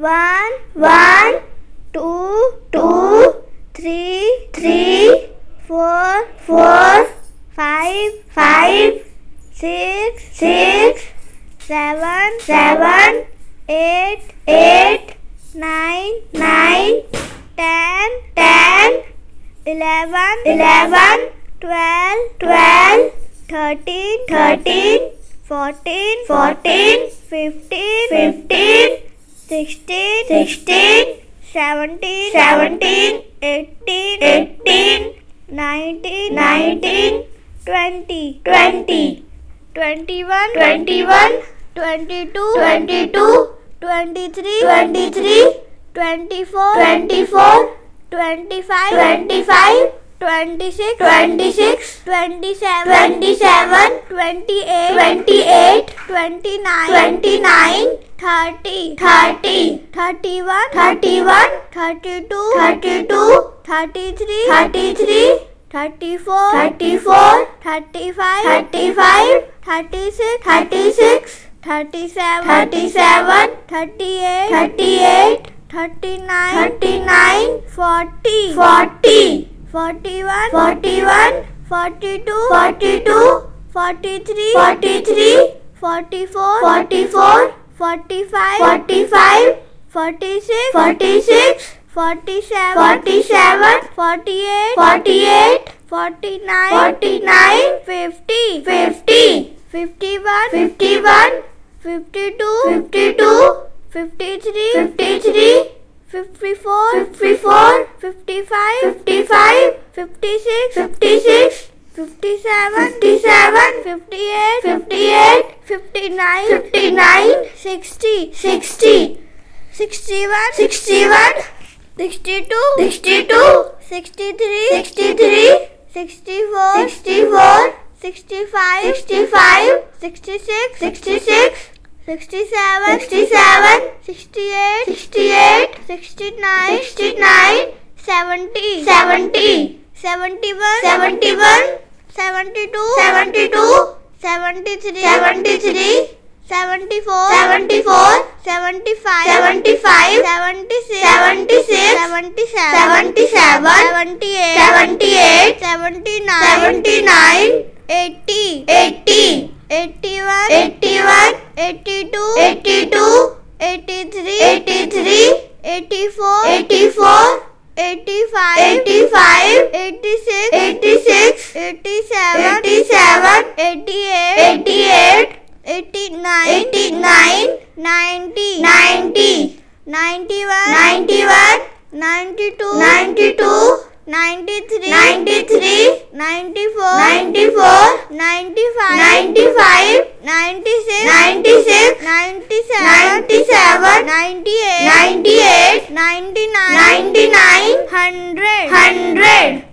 1 1 2 2 3 3 4 4 5 5 6 6 7 7 8 8 9 9 10 10 11 11 12 12 13 13 14 14 15 15 16 16 17 17 18 18 19 19 20 20 21 21 22 22 23 23 24 24 25 25 26 26 27 27 28 28 29 29 30 30 31 31 32 32 33 33 34 34 35 35 36 36 37 37 38 38 39 39 40 40 41 41 42 42 43 43 44 44 45 45 46 46 47 47 48 48 49 49 50 50 51 51 52 52 53 53 54 54 55 55 56 56 57 57 58 58 59 59 60 60 61 61 62 62 63 63 64 64 65 65 66 66 67 67 68 68 69 69 70 70 71 71 72 72 73 73 74 74 75 76 77 78 79 80 81 82 83 84 85 86 87 88 89 90 91 92 93 94 95 96 97 98 99 100